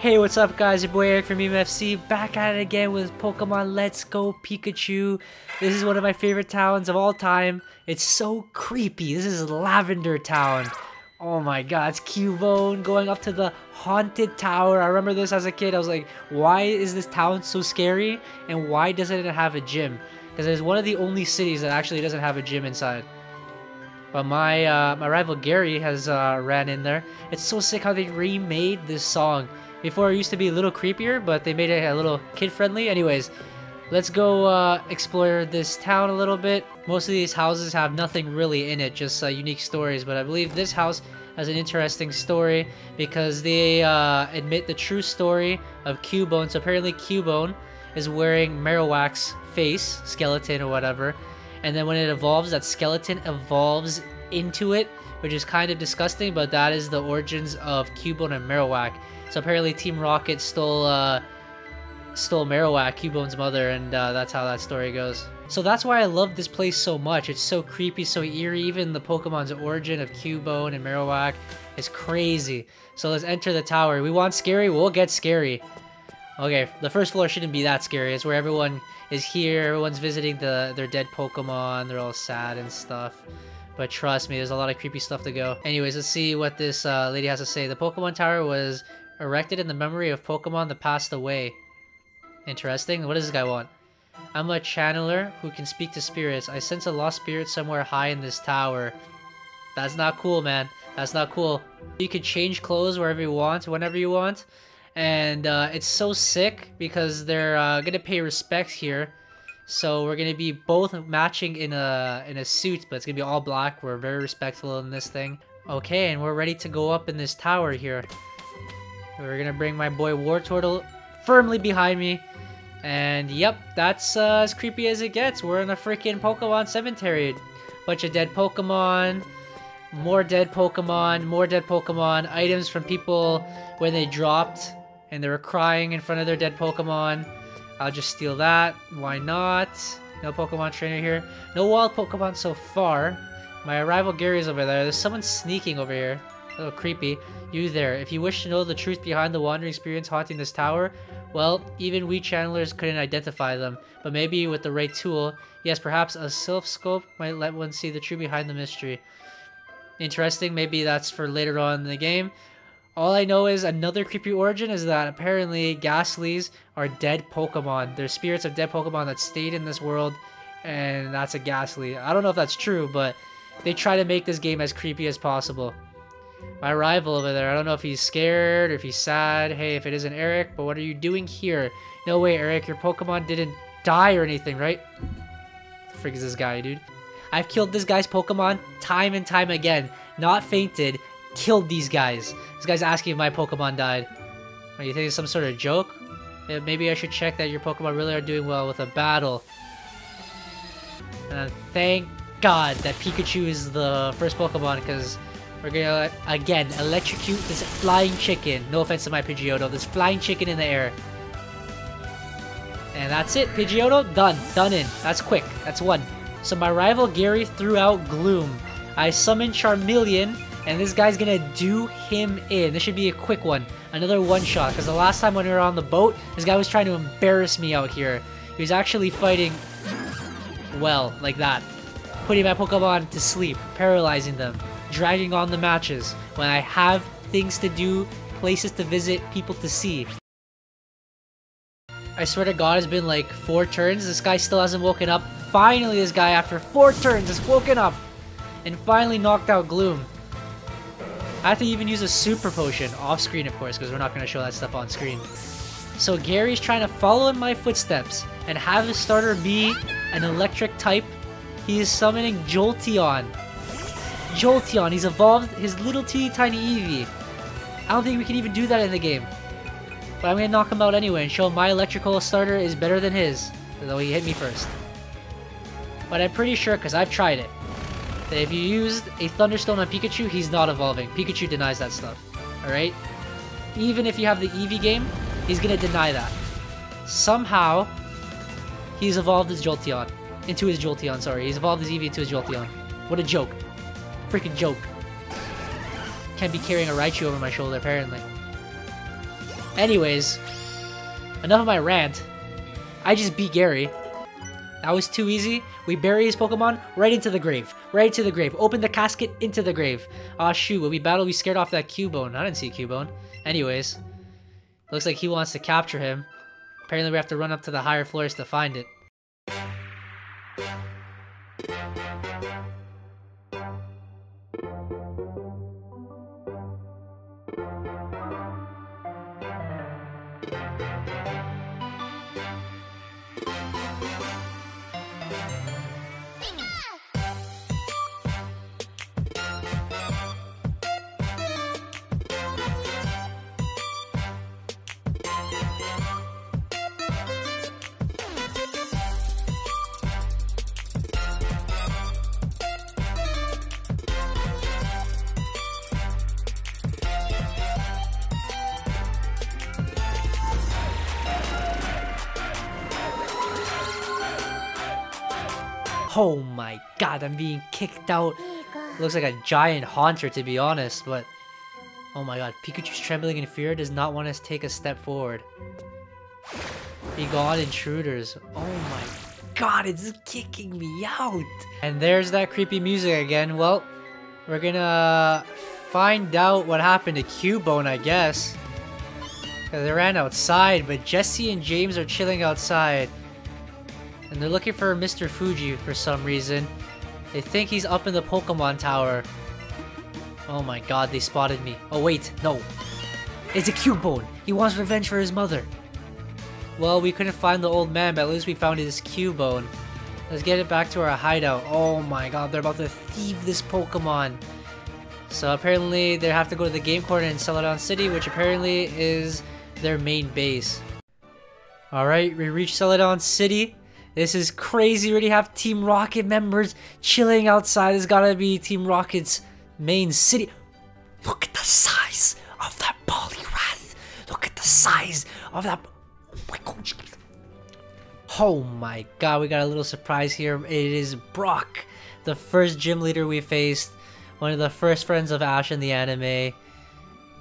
Hey, what's up guys, your boy Eric from EMFC, back at it again with Pokemon Let's Go Pikachu. This is one of my favorite towns of all time. It's so creepy. This is Lavender Town. Oh my god, it's Cubone going up to the Haunted Tower. I remember this as a kid. I was like, why is this town so scary? And why doesn't it have a gym? Because it's one of the only cities that actually doesn't have a gym inside. But my rival Gary has ran in there. It's so sick how they remade this song. Before it used to be a little creepier, but they made it a little kid-friendly. Anyways, let's go explore this town a little bit. Most of these houses have nothing really in it, just unique stories. But I believe this house has an interesting story because they admit the true story of Cubone. So apparently Cubone is wearing Marowak's face, skeleton or whatever. And then when it evolves, that skeleton evolves into it, which is kind of disgusting, but that is the origins of Cubone and Marowak. So apparently Team Rocket stole Marowak, Cubone's mother, and that's how that story goes. So that's why I love this place so much. It's so creepy, so eerie. Even the Pokemon's origin of Cubone and Marowak is crazy. So let's enter the tower. We want scary, we'll get scary. Okay, the first floor shouldn't be that scary. It's where everyone is here. Everyone's visiting their dead Pokemon. They're all sad and stuff. But trust me, there's a lot of creepy stuff to go. Anyways, let's see what this lady has to say. The Pokemon Tower was erected in the memory of Pokemon that passed away. Interesting. What does this guy want? I'm a channeler who can speak to spirits. I sense a lost spirit somewhere high in this tower. That's not cool, man. That's not cool. You can change clothes wherever you want, whenever you want. And it's so sick because they're gonna pay respects here, so we're gonna be both matching in a suit, but it's gonna be all black. We're very respectful in this thing. Okay, and we're ready to go up in this tower here. We're gonna bring my boy Wartortle firmly behind me, and yep, that's as creepy as it gets. We're in a freaking Pokemon cemetery. Bunch of dead Pokemon. More dead Pokemon. More dead Pokemon. Items from people when they dropped. And they were crying in front of their dead Pokemon. I'll just steal that. Why not? No Pokemon trainer here. No wild Pokemon so far. My rival Gary's over there. There's someone sneaking over here. A little creepy. You there. If you wish to know the truth behind the wandering spirits haunting this tower, well, even we channelers couldn't identify them. But maybe with the right tool, yes, perhaps a Silph Scope might let one see the truth behind the mystery. Interesting. Maybe that's for later on in the game. All I know is another creepy origin is that apparently Ghastlies are dead Pokemon. They're spirits of dead Pokemon that stayed in this world, and that's a Ghastly. I don't know if that's true, but they try to make this game as creepy as possible. My rival over there, I don't know if he's scared or if he's sad. Hey, if it isn't Eric, but what are you doing here? No way, Eric, your Pokemon didn't die or anything, right? What the frick is this guy, dude? I've killed this guy's Pokemon time and time again. Not fainted. Killed these guys. This guy's asking if my Pokemon died. Are you thinking some sort of joke? Maybe I should check that your Pokemon really are doing well with a battle. And thank God that Pikachu is the first Pokemon, because we're gonna, again, electrocute this flying chicken. No offense to my Pidgeotto. This flying chicken in the air. And that's it. Pidgeotto, done. Done in. That's quick. That's one. So my rival Gary threw out Gloom. I summoned Charmeleon, and this guy's gonna do him in. This should be a quick one. Another one-shot, because the last time when we were on the boat, this guy was trying to embarrass me out here. He was actually fighting well, like that. Putting my Pokemon to sleep, paralyzing them, dragging on the matches, when I have things to do, places to visit, people to see. I swear to God, it's been like 4 turns. This guy still hasn't woken up. Finally, this guy, after 4 turns, has woken up and finally knocked out Gloom. I have to even use a super potion, off screen of course, because we're not going to show that stuff on screen. So Gary's trying to follow in my footsteps and have his starter be an electric type. He is summoning Jolteon. Jolteon, he's evolved his little teeny tiny Eevee. I don't think we can even do that in the game. But I'm going to knock him out anyway and show him my electrical starter is better than his. Though he hit me first. But I'm pretty sure, because I've tried it, that if you used a Thunderstone on Pikachu, he's not evolving. Pikachu denies that stuff, alright? Even if you have the Eevee game, he's gonna deny that. Somehow, he's evolved his Jolteon. Into his Jolteon, sorry. He's evolved his Eevee into his Jolteon. What a joke. Freaking joke. Can't be carrying a Raichu over my shoulder, apparently. Anyways, enough of my rant. I just beat Gary. That was too easy. We bury his Pokemon right into the grave. Right to the grave. Open the casket into the grave. Aw, shoot. When we battled, we scared off that Cubone. I didn't see Cubone. Anyways, looks like he wants to capture him. Apparently, we have to run up to the higher floors to find it. Oh my god, I'm being kicked out. Looks like a giant Haunter, to be honest, but... oh my god, Pikachu's trembling in fear, does not want us to take a step forward. Be gone, intruders. Oh my god, it's kicking me out! And there's that creepy music again. Well, we're gonna find out what happened to Cubone, I guess. They ran outside, but Jesse and James are chilling outside. And they're looking for Mr. Fuji for some reason. They think he's up in the Pokemon Tower. Oh my god, they spotted me. Oh wait, no. It's a Cubone! He wants revenge for his mother! Well, we couldn't find the old man, but at least we found his Cubone. Let's get it back to our hideout. Oh my god, they're about to thieve this Pokemon! So apparently, they have to go to the game corner in Celadon City, which apparently is their main base. Alright, we reached Celadon City. This is crazy. We already have Team Rocket members chilling outside. It's gotta be Team Rocket's main city. Look at the size of that Poliwrath. Look at the size of that. Oh my god, we got a little surprise here. It is Brock, the first gym leader we faced. One of the first friends of Ash in the anime.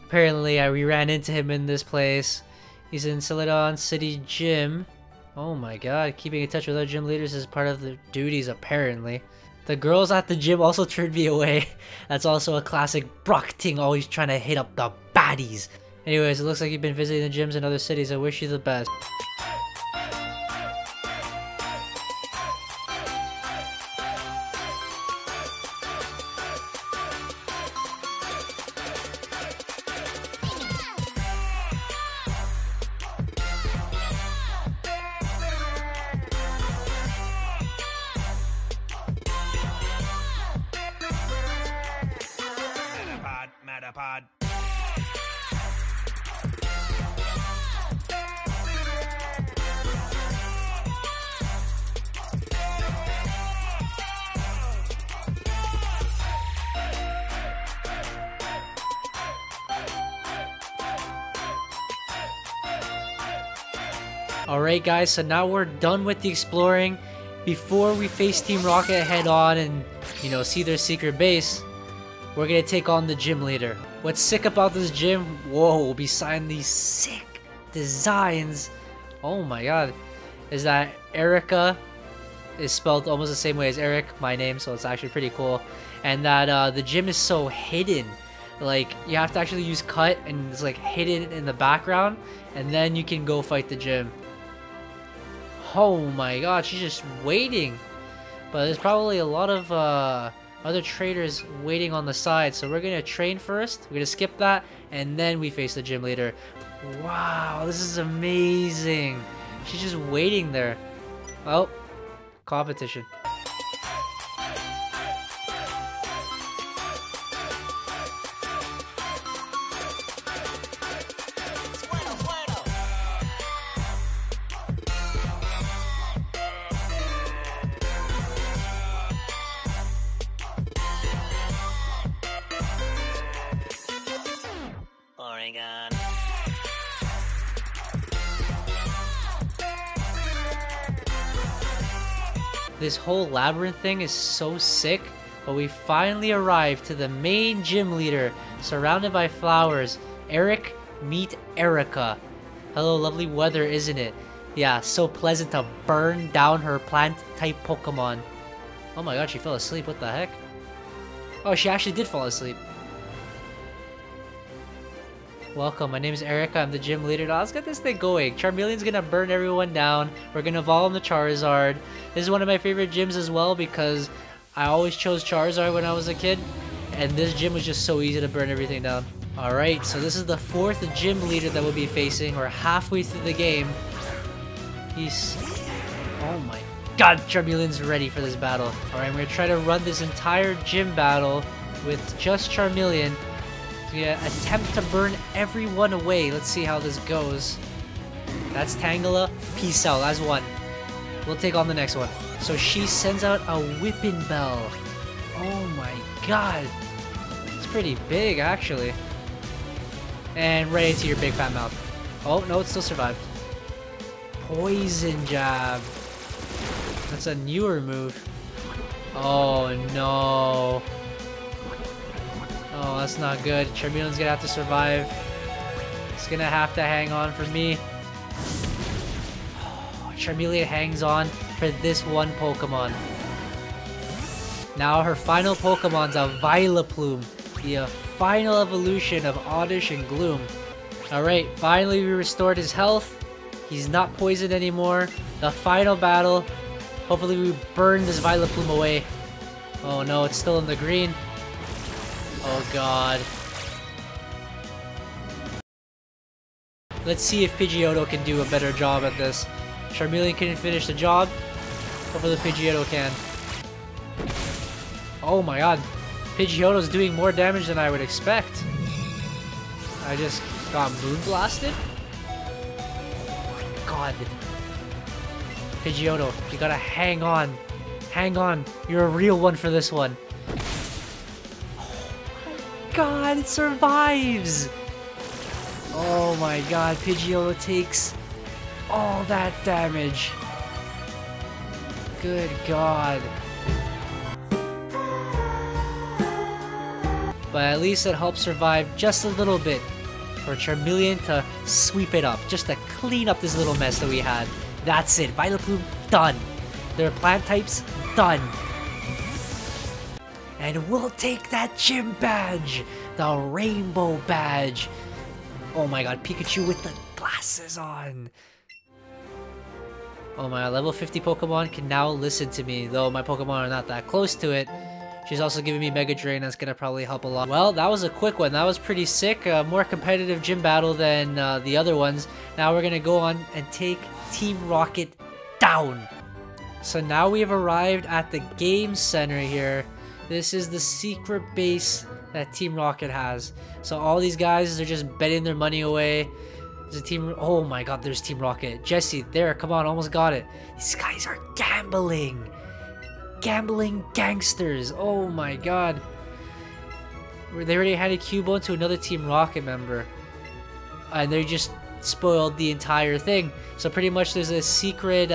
Apparently, we ran into him in this place. He's in Celadon City Gym. Oh my god, keeping in touch with other gym leaders is part of their duties, apparently. The girls at the gym also turned me away. That's also a classic Brock thing, always trying to hit up the baddies. Anyways, it looks like you've been visiting the gyms in other cities. I wish you the best. Alright guys, so now we're done with the exploring. Before we face Team Rocket head on and, you know, see their secret base, we're gonna take on the gym leader. What's sick about this gym? Whoa, beside these sick designs, oh my god, is that Erica is spelled almost the same way as Eric, my name, so it's actually pretty cool. And that the gym is so hidden. Like, you have to actually use cut and it's like hidden in the background, and then you can go fight the gym. Oh my god, she's just waiting. But there's probably a lot of other traders waiting on the side, so we're gonna train first, we're gonna skip that, and then we face the gym leader. Wow, this is amazing. She's just waiting there. Oh, competition. This whole labyrinth thing is so sick, but we finally arrived to the main gym leader, surrounded by flowers. Eric Meet Erica. Hello, lovely weather, isn't it? Yeah, so pleasant to burn down her plant-type Pokemon. Oh my god, she fell asleep, what the heck? Oh, she actually did fall asleep. Welcome, my name is Erica, I'm the gym leader. Oh, let's get this thing going. Charmeleon's gonna burn everyone down. We're gonna evolve him to Charizard. This is one of my favorite gyms as well because I always chose Charizard when I was a kid. And this gym was just so easy to burn everything down. Alright, so this is the fourth gym leader that we'll be facing. We're halfway through the game. He's... oh my god, Charmeleon's ready for this battle. Alright, I'm gonna try to run this entire gym battle with just Charmeleon. Yeah, attempt to burn everyone away. Let's see how this goes. That's Tangela. Peace out, that's one. We'll take on the next one. So she sends out a Whipping Bell. Oh my god. It's pretty big, actually. And right into your big fat mouth. Oh, no, it still survived. Poison Jab. That's a newer move. Oh, no. Oh, that's not good. Charmeleon's gonna have to survive. It's gonna have to hang on for me. Oh, Charmeleon hangs on for this one Pokemon. Now her final Pokemon's a Vileplume. The final evolution of Oddish and Gloom. Alright, finally we restored his health. He's not poisoned anymore. The final battle. Hopefully we burn this Vileplume away. Oh no, it's still in the green. Oh god. Let's see if Pidgeotto can do a better job at this. Charmeleon couldn't finish the job. Hopefully Pidgeotto can. Oh my god. Pidgeotto's doing more damage than I would expect. I just got moon blasted. Oh my god. Pidgeotto, you gotta hang on. Hang on. You're a real one for this one. Oh my god, it survives! Oh my god, Pidgeotto takes all that damage. Good god. But at least it helped survive just a little bit for Charmeleon to sweep it up, just to clean up this little mess that we had. That's it, Vileplume done. Their plant types done. And we'll take that gym badge, the rainbow badge. Oh my god, Pikachu with the glasses on. Oh my god, level 50 Pokemon can now listen to me, though my Pokemon are not that close to it. She's also giving me Mega Drain, that's gonna probably help a lot. Well, that was a quick one, that was pretty sick. More competitive gym battle than the other ones. Now we're gonna go on and take Team Rocket down. So now we have arrived at the game center here. This is the secret base that Team Rocket has. So all these guys are just betting their money away. There's a team, oh my god, there's Team Rocket. Jesse, there, come on, almost got it. These guys are gambling. Gambling gangsters. Oh my god. They already had a Cubone to another Team Rocket member. And they just spoiled the entire thing. So pretty much there's a secret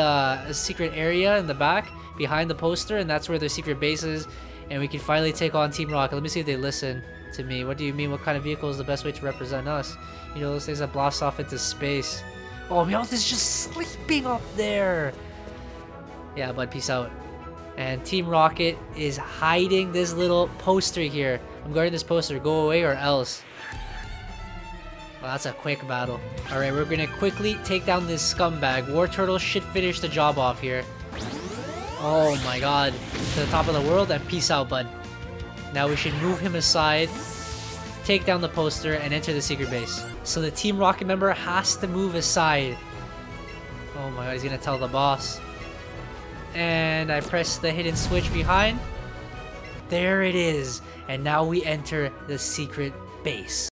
area in the back behind the poster, and that's where their secret base is, and we can finally take on Team Rocket. Let me see if they listen to me. What do you mean? What kind of vehicle is the best way to represent us? You know, those things that blast off into space. Oh, Meowth is just sleeping up there. Yeah, bud, peace out. And Team Rocket is hiding this little poster here. I'm guarding this poster. Go away or else. Well, that's a quick battle. Alright, we're gonna quickly take down this scumbag. Wartortle should finish the job off here. Oh my god. To the top of the world and peace out, bud. Now we should move him aside, take down the poster, and enter the secret base. So the Team Rocket member has to move aside. Oh my god, he's gonna tell the boss. And I press the hidden switch behind. There it is. And now we enter the secret base.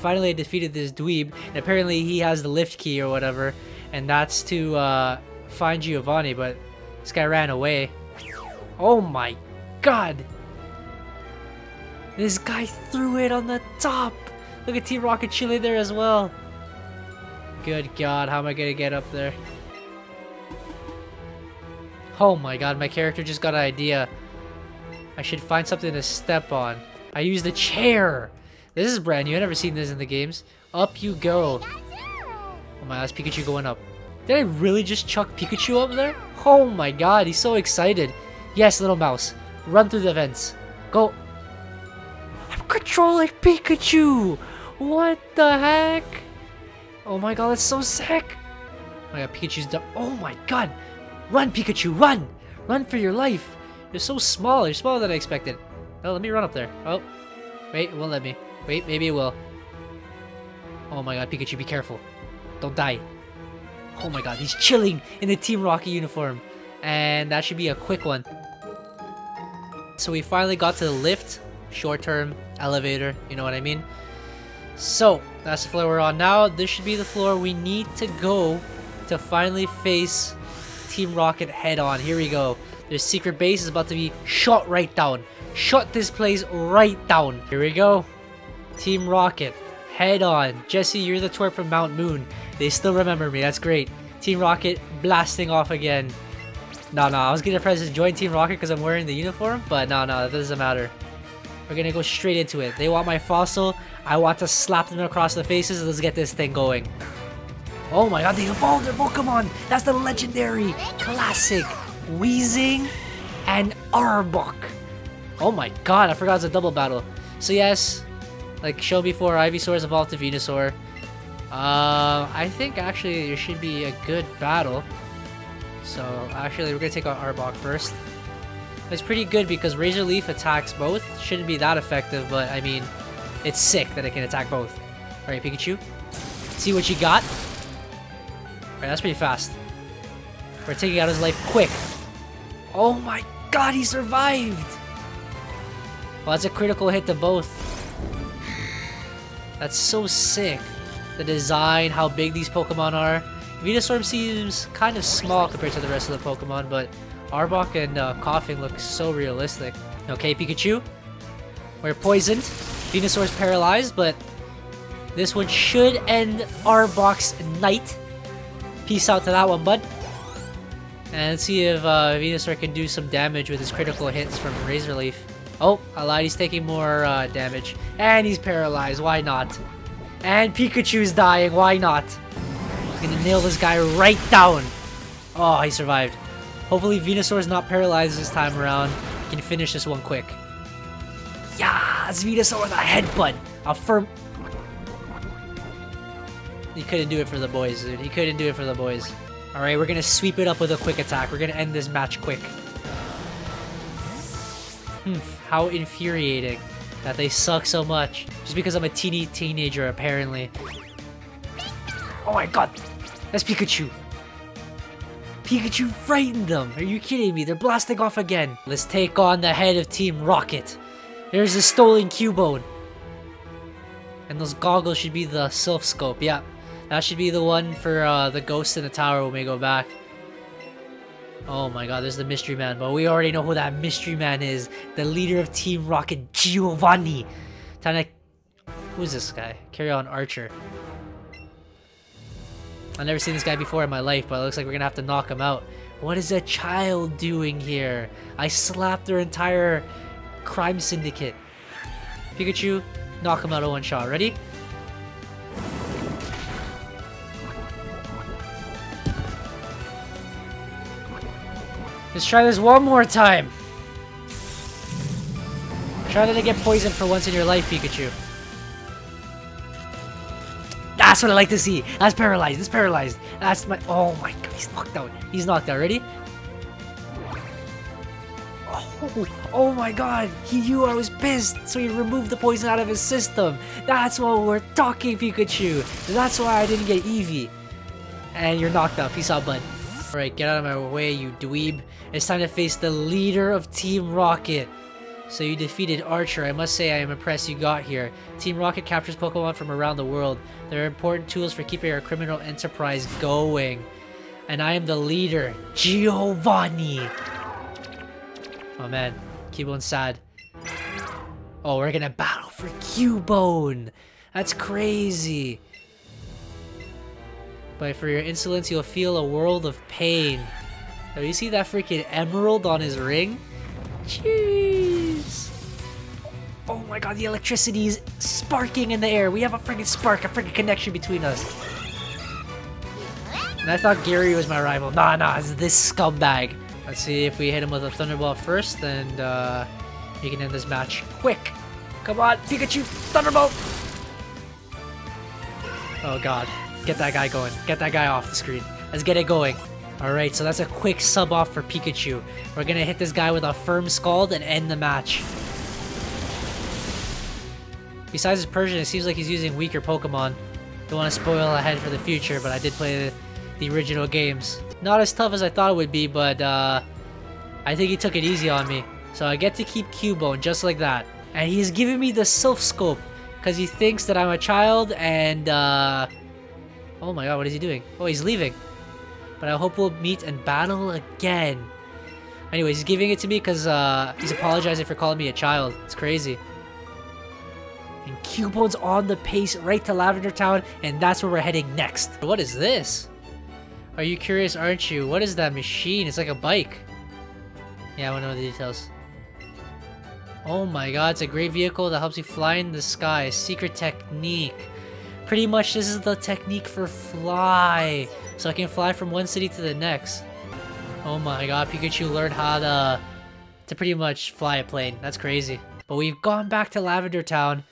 finally I defeated this dweeb, and apparently he has the lift key or whatever, and that's to find Giovanni, but this guy ran away. Oh my god! This guy threw it on the top! Look at Team Rocket Chile there as well! Good god, how am I gonna get up there? Oh my god, my character just got an idea. I should find something to step on. I used the chair! This is brand new, I've never seen this in the games. Up you go. Oh my god, that's Pikachu going up. Did I really just chuck Pikachu up there? Oh my god, he's so excited. Yes, little mouse. Run through the vents. Go. I'm controlling Pikachu! What the heck? Oh my god, that's so sick! Oh my god, Pikachu's done. Oh my god! Run, Pikachu, run! Run for your life! You're so small, you're smaller than I expected. Oh, let me run up there. Oh. Wait, it won't let me. Wait, maybe it will. Oh my god, Pikachu, be careful. Don't die. Oh my god, he's chilling in the Team Rocket uniform. And that should be a quick one. So we finally got to the lift. Short-term elevator, you know what I mean? So, that's the floor we're on now. This should be the floor we need to go to finally face Team Rocket head-on. Here we go. Their secret base is about to be shot right down. Shot this place right down. Here we go. Team Rocket, head-on. Jesse, you're the twerp from Mount Moon. They still remember me, that's great. Team Rocket blasting off again. No, I was gonna press join Team Rocket because I'm wearing the uniform, but no, that doesn't matter. We're gonna go straight into it. They want my fossil. I want to slap them across the faces. Let's get this thing going. Oh my god, they evolved their Pokemon! That's the legendary, classic, Weezing and Arbok. Oh my god, I forgot it's a double battle. So yes, like shown before, Ivysaur's evolved to Venusaur. I think actually there should be a good battle. So actually, we're gonna take on Arbok first. It's pretty good because Razor Leaf attacks both. Shouldn't be that effective, but I mean, it's sick that it can attack both. Alright, Pikachu. See what you got. Alright, that's pretty fast. We're taking out his life quick. Oh my god, he survived! Well, that's a critical hit to both. That's so sick. The design, how big these Pokemon are. Venusaur seems kind of small compared to the rest of the Pokemon, but Arbok and Coughing look so realistic. Okay, Pikachu. We're poisoned. Venusaur's paralyzed, but this one should end Arbok's night. Peace out to that one, bud. And let's see if Venusaur can do some damage with his critical hits from Razor Leaf. Oh, I lied. He's taking more damage. And he's paralyzed. Why not? And Pikachu's dying. Why not? I'm gonna nail this guy right down. Oh, he survived. Hopefully Venusaur's not paralyzed this time around. We can finish this one quick. Yeah, it's Venusaur with a headbutt. A firm... He couldn't do it for the boys, dude. He couldn't do it for the boys. Alright, we're gonna sweep it up with a quick attack. We're gonna end this match quick. How infuriating that they suck so much. Just because I'm a teeny teenager, apparently. Oh my god! That's Pikachu! Pikachu frightened them! Are you kidding me? They're blasting off again! Let's take on the head of Team Rocket! There's the stolen Cubone! And those goggles should be the Silph Scope, yeah. That should be the one for the ghost in the tower when we go back. Oh my god, there's the mystery man, but we already know who that mystery man is! The leader of Team Rocket, Giovanni! Time to... Who's this guy? Carry on, Archer. I've never seen this guy before in my life, but it looks like we're gonna have to knock him out. What is a child doing here? I slapped their entire crime syndicate. Pikachu, knock him out of one shot. Ready? Let's try this one more time. Try not to get poisoned for once in your life, Pikachu. That's what I like to see. That's paralyzed. It's paralyzed. That's my... Oh my god. He's knocked out. He's knocked out. Ready? Oh my god. He knew I was pissed. So he removed the poison out of his system. That's what we're talking, Pikachu. That's why I didn't get Eevee. And you're knocked out. Peace out, bud. Alright, get out of my way, you dweeb. It's time to face the leader of Team Rocket. So you defeated Archer. I must say I am impressed you got here. Team Rocket captures Pokemon from around the world. They're important tools for keeping our criminal enterprise going. And I am the leader, Giovanni. Oh man, Cubone's sad. Oh, we're gonna battle for Cubone. That's crazy. But for your insolence, you'll feel a world of pain. Oh, you see that freaking emerald on his ring? Jeez! Oh my god, the electricity is sparking in the air. We have a freaking spark, a freaking connection between us. And I thought Gary was my rival. Nah, it's this scumbag. Let's see if we hit him with a Thunderbolt first, and we can end this match quick. Come on, Pikachu, Thunderbolt! Oh god, get that guy going. Get that guy off the screen. Let's get it going. Alright, so that's a quick sub-off for Pikachu. We're gonna hit this guy with a firm scald and end the match. Besides his Persian, it seems like he's using weaker Pokemon. Don't want to spoil ahead for the future, but I did play the original games. Not as tough as I thought it would be, but I think he took it easy on me. So I get to keep Cubone, just like that. And he's giving me the Silph Scope, because he thinks that I'm a child and... Oh my god, what is he doing? Oh, he's leaving. But I hope we'll meet and battle again. Anyways, he's giving it to me because he's apologizing for calling me a child. It's crazy. And Cubone's on the pace right to Lavender Town, and that's where we're heading next. What is this? Are you curious, aren't you? What is that machine? It's like a bike. Yeah, I want to know the details. Oh my god, it's a great vehicle that helps you fly in the sky. Secret technique. Pretty much this is the technique for fly. So I can fly from one city to the next. Oh my god, Pikachu learned how to pretty much fly a plane. That's crazy. But we've gone back to Lavender Town,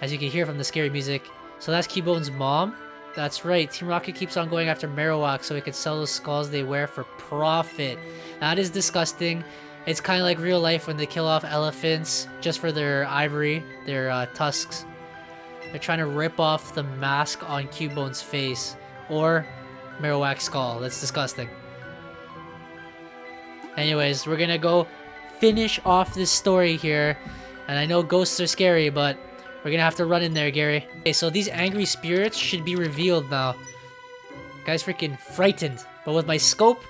as you can hear from the scary music. So that's Cubone's mom. That's right, Team Rocket keeps on going after Marowak so he can sell those skulls they wear for profit. That is disgusting. It's kind of like real life when they kill off elephants just for their ivory, their tusks. They're trying to rip off the mask on Cubone's face. Or... Marowak's skull. That's disgusting. Anyways, we're gonna go finish off this story here. And I know ghosts are scary, but we're gonna have to run in there, Gary. Okay, so these angry spirits should be revealed now. Guys freaking frightened. But with my scope,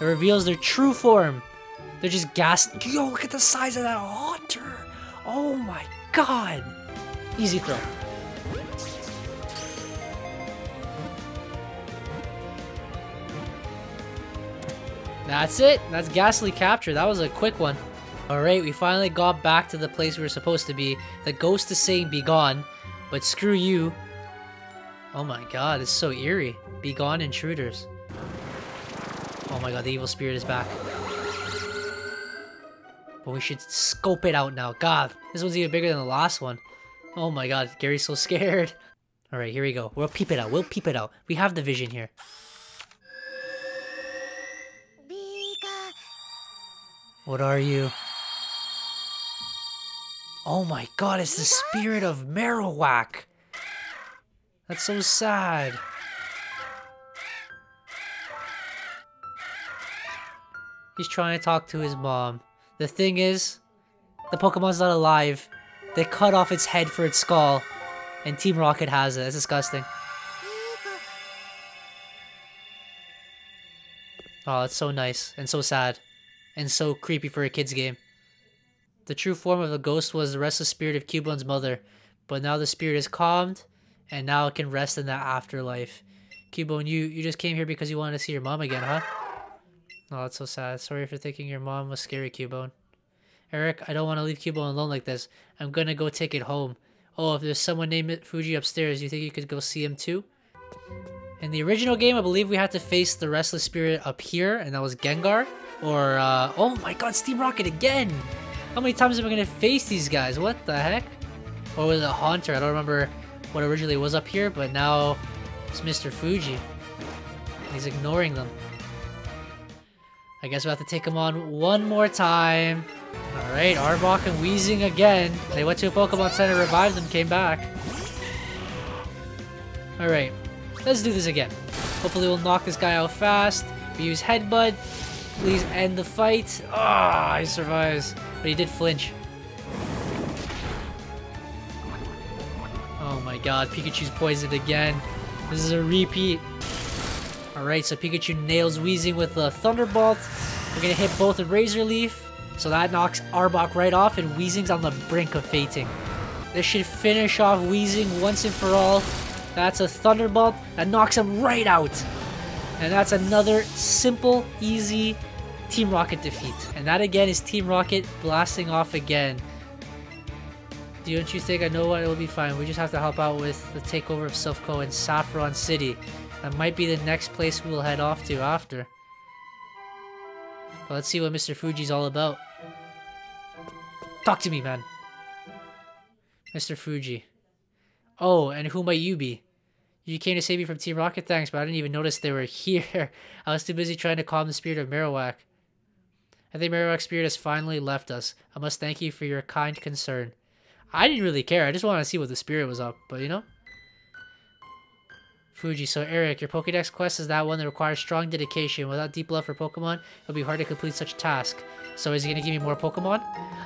it reveals their true form. They're just ghastly. Yo, look at the size of that Haunter. Oh my god. Easy throw. That's it. That's Ghastly Capture. That was a quick one. Alright, we finally got back to the place we were supposed to be. The ghost is saying be gone, but screw you. Oh my god, it's so eerie. Be gone, intruders. Oh my god, the evil spirit is back. But we should scope it out now. God, this one's even bigger than the last one. Oh my god, Gary's so scared. Alright, here we go. We'll peep it out. We'll peep it out. We have the vision here. What are you? Oh my god, it's the spirit of Marowak! That's so sad. He's trying to talk to his mom. The thing is, the Pokemon's not alive. They cut off its head for its skull, and Team Rocket has it. That's disgusting. Oh, that's so nice and so sad. And so creepy for a kid's game. The true form of the ghost was the restless spirit of Cubone's mother, but now the spirit is calmed, and now it can rest in the afterlife. Cubone, you just came here because you wanted to see your mom again, huh? Oh, that's so sad. Sorry for thinking your mom was scary, Cubone. Eric, I don't want to leave Cubone alone like this. I'm gonna go take it home. Oh, if there's someone named Fuji upstairs, you think you could go see him too? In the original game, I believe we had to face the restless spirit up here, and that was Gengar. Or, oh my god, Steam Rocket again! How many times am I gonna face these guys? What the heck? Or was it Haunter? I don't remember what originally was up here, but now it's Mr. Fuji. He's ignoring them. I guess we'll have to take him on one more time. Alright, Arbok and Weezing again. They went to a Pokemon Center, revived them, came back. Alright, let's do this again. Hopefully we'll knock this guy out fast. We use Headbutt. Please end the fight. Ah, he survives. But he did flinch. my god, Pikachu's poisoned again. This is a repeat. Alright, so Pikachu nails Weezing with a Thunderbolt. We're gonna hit both a Razor Leaf. So that knocks Arbok right off, and Weezing's on the brink of fainting. This should finish off Weezing once and for all. That's a Thunderbolt that knocks him right out. And that's another simple, easy Team Rocket defeat. And that again is Team Rocket blasting off again. Don't you think? I know what, it will be fine. We just have to help out with the takeover of Silph Scope and Saffron City. That might be the next place we'll head off to after. But let's see what Mr. Fuji's all about. Talk to me, man. Mr. Fuji. Oh, and who might you be? You came to save me from Team Rocket, thanks, but I didn't even notice they were here. I was too busy trying to calm the spirit of Marowak. I think Marowak's spirit has finally left us. I must thank you for your kind concern. I didn't really care. I just wanted to see what the spirit was up, but you know? Fuji, so Eric, your Pokedex quest is that one that requires strong dedication. Without deep love for Pokemon, it'll be hard to complete such a task. So is he going to give me more Pokemon?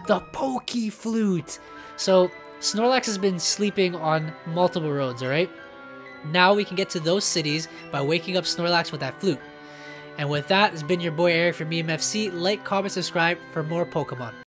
The Pokeflute! So, Snorlax has been sleeping on multiple roads, alright? Now we can get to those cities by waking up Snorlax with that flute. And with that, it's been your boy Eric from EMFC. Like, comment, subscribe for more Pokemon.